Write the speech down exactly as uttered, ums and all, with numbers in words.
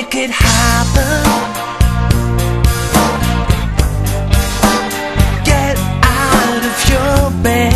it could happen. Get out of your bed.